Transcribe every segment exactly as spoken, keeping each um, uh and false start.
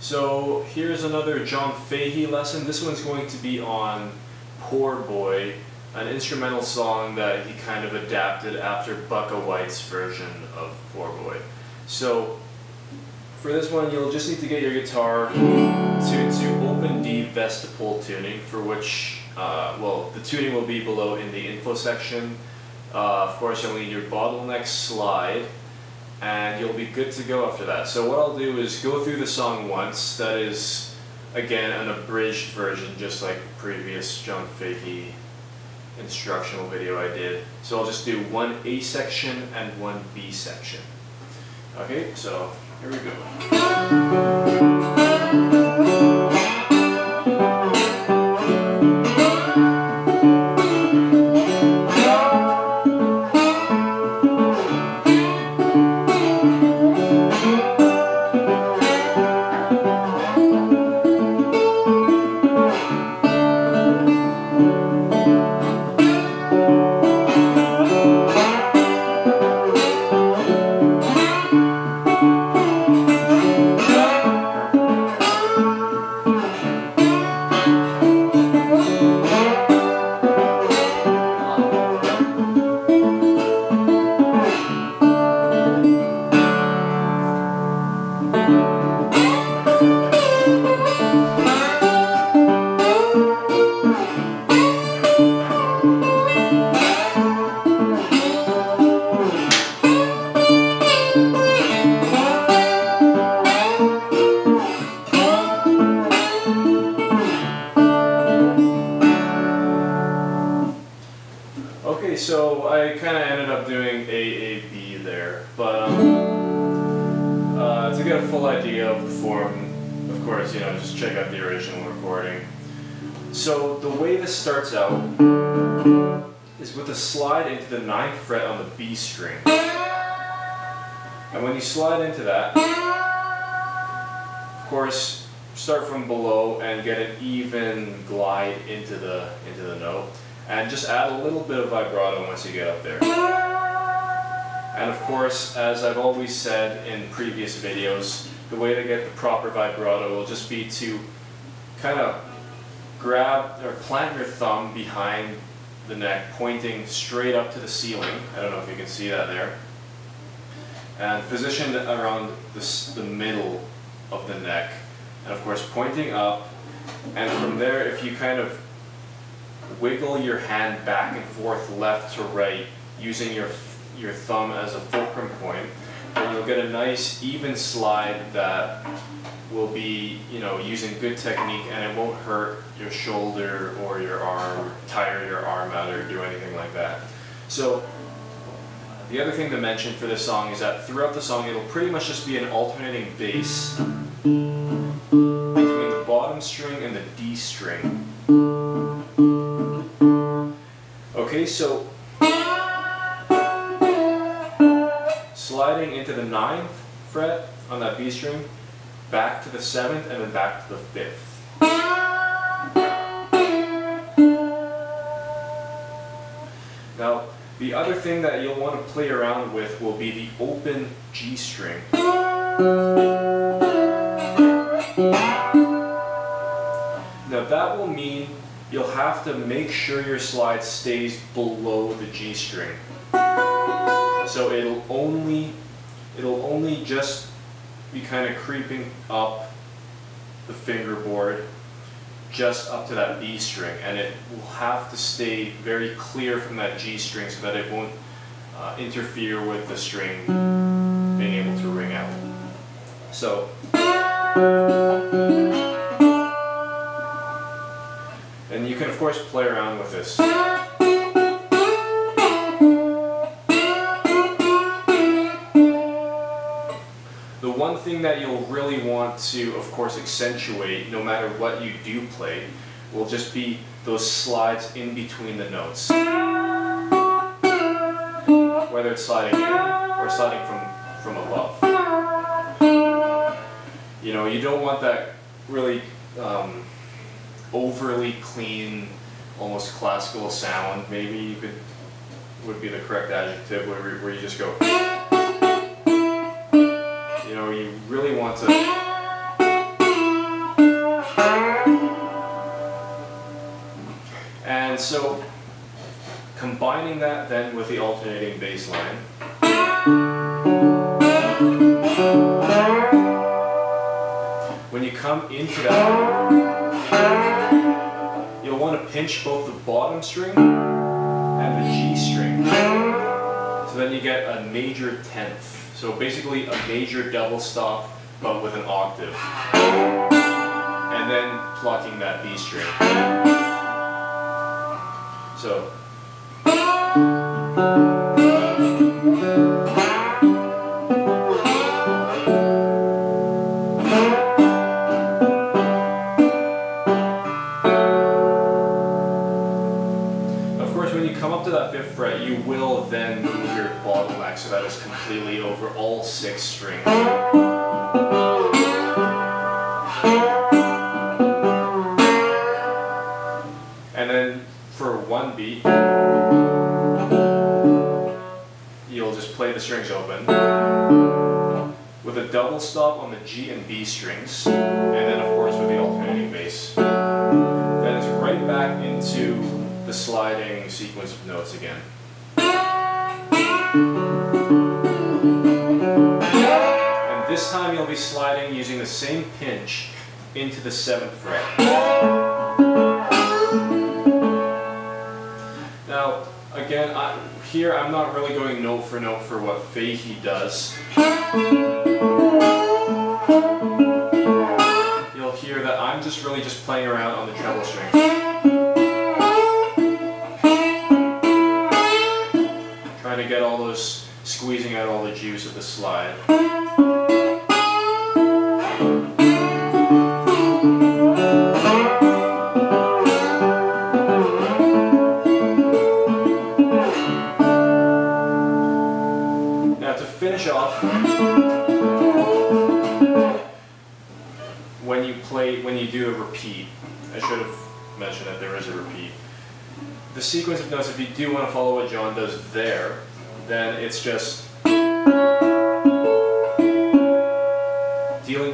So here's another John Fahey lesson. This one's going to be on Poor Boy, an instrumental song that he kind of adapted after Bucka White's version of Poor Boy. So for this one, you'll just need to get your guitar to, to open D vestibule tuning, for which, uh, well, the tuning will be below in the info section. Uh, of course, you'll need your bottleneck slide, and you'll be good to go after that. So what I'll do is go through the song once. That is, again, an abridged version, just like the previous John Fahey instructional video I did. So I'll just do one A section and one B section. Okay, so here we go. Okay, so I kind of ended up doing A, A, B there, but um, uh, to get a full idea of the form, of course, you know, just check out the original recording. So the way this starts out is with a slide into the ninth fret on the B string. And when you slide into that, of course, start from below and get an even glide into the, into the note. And just add a little bit of vibrato once you get up there. And of course, as I've always said in previous videos, the way to get the proper vibrato will just be to kind of grab or plant your thumb behind the neck, pointing straight up to the ceiling. I don't know if you can see that there. And positioned around the, the middle of the neck. And of course, pointing up. And from there, if you kind of wiggle your hand back and forth, left to right, using your your thumb as a fulcrum point, and you'll get a nice even slide that will be, you know, using good technique, and it won't hurt your shoulder or your arm, tire your arm out, or do anything like that. So the other thing to mention for this song is that throughout the song, it'll pretty much just be an alternating bass between the bottom string and the D string. Okay, so sliding into the ninth fret on that B string, back to the seventh, and then back to the fifth. Now, the other thing that you'll want to play around with will be the open G string. Now, that will mean you'll have to make sure your slide stays below the G string. So it'll only, it'll only just be kind of creeping up the fingerboard, just up to that B string, and it will have to stay very clear from that G string so that it won't uh, interfere with the string being able to ring out. So. And you can, of course, play around with this. The one thing that you'll really want to, of course, accentuate, no matter what you do play, will just be those slides in between the notes. Whether it's sliding in or sliding from, from above. You know, you don't want that really Um, overly clean, almost classical sound, maybe you could, would be the correct adjective, where, where you just go. You know, you really want to so combining that then with the alternating bass line, when you come into that, you'll want to pinch both the bottom string and the G string, so then you get a major tenth. So basically a major double stop, but with an octave, and then plucking that B string. So, of course, when you come up to that fifth fret, you will then move your bottleneck so that it's completely over all six strings. And then for one beat, you'll just play the strings open with a double stop on the G and B strings, and then of course with the alternating bass. Then it's right back into the sliding sequence of notes again. And this time you'll be sliding using the same pinch into the seventh fret. Now, again, I, here I'm not really going note for note for what Fahey does. You'll hear that I'm just really just playing around on the treble string. Trying to get all those, squeezing out all the juice of the slide. When you play, when you do a repeat, I should have mentioned that there is a repeat. The sequence of notes, if you do want to follow what John does there, then it's just dealing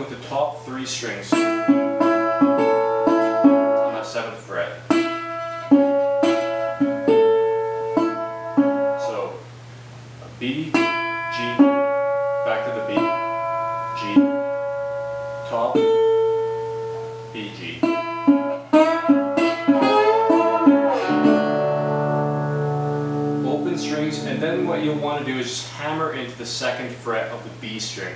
with the top three strings on that seventh fret. So, a B, G, back to the B, G, top, B, G. Open strings, and then what you'll want to do is just hammer into the second fret of the B string.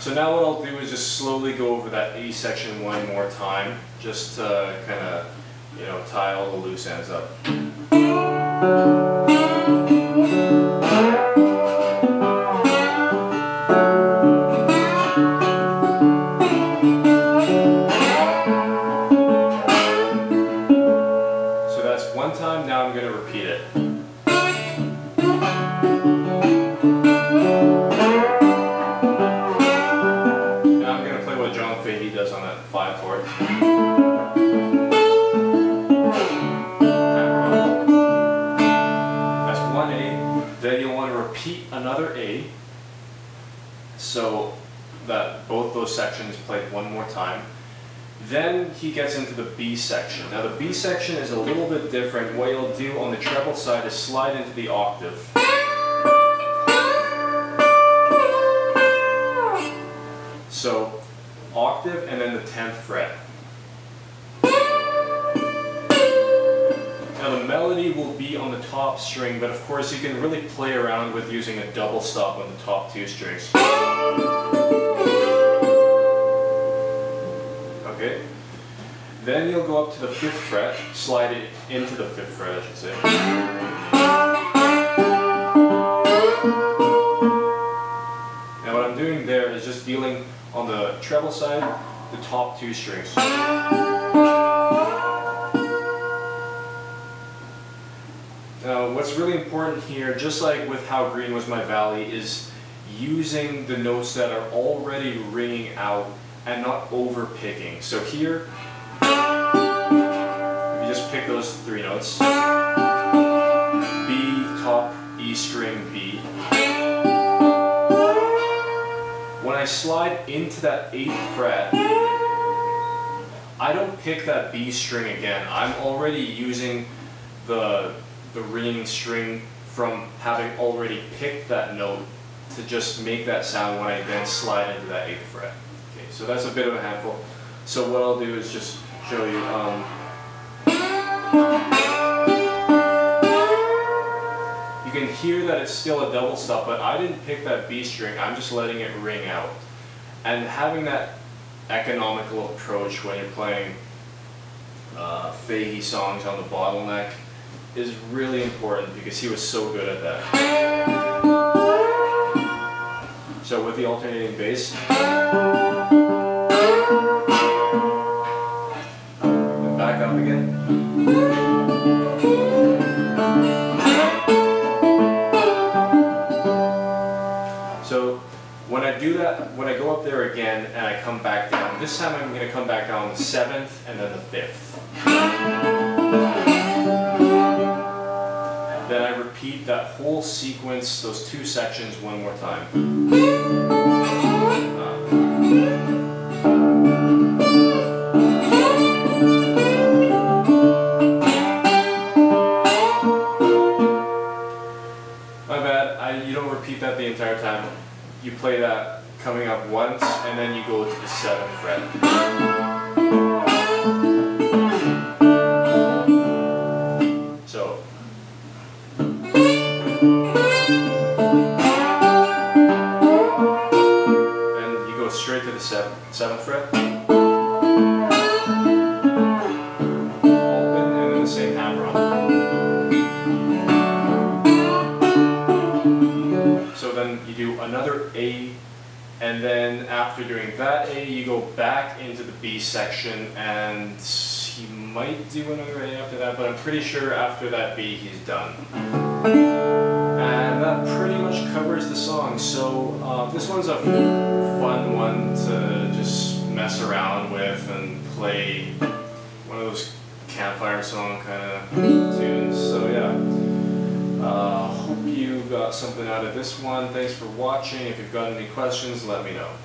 So now what I'll do is just slowly go over that A section one more time, just to kind of, you know, tie all the loose ends up. Another A, so that both those sections played one more time. Then he gets into the B section. Now the B section is a little bit different. What you'll do on the treble side is slide into the octave. So octave and then the tenth fret. Now the melody will be on the top string, but of course you can really play around with using a double stop on the top two strings. Okay. Then you'll go up to the fifth fret, slide it into the fifth fret, I should say. Now what I'm doing there is just dealing on the treble side, the top two strings. Now, what's really important here, just like with How Green Was My Valley, is using the notes that are already ringing out and not overpicking. So here, if you just pick those three notes, B, top, E string, B. When I slide into that eighth fret, I don't pick that B string again. I'm already using the, the ringing string from having already picked that note to just make that sound when I then slide into that eighth fret. Okay, so that's a bit of a handful. So what I'll do is just show you. Um, you can hear that it's still a double stop, but I didn't pick that B string, I'm just letting it ring out. And having that economical approach when you're playing uh, Fahey songs on the bottleneck is really important, because he was so good at that. So with the alternating bass, and back up again. When I do that, when I go up there again and I come back down, this time I'm going to come back down the seventh and then the fifth. And then I repeat that whole sequence, those two sections, one more time. My bad, I, you don't repeat that the entire time. You play that coming up once, and then you go to the seventh fret. So. Then you go straight to the seventh, seventh fret. Open, and then the same hammer on. You do another A, and then after doing that A, you go back into the B section, and he might do another A after that, but I'm pretty sure after that B, he's done. And that pretty much covers the song, so uh, this one's a fun one to just mess around with and play, one of those campfire song kind of tunes, so yeah. Uh, hope you got something out of this one. Thanks for watching. If you've got any questions, let me know.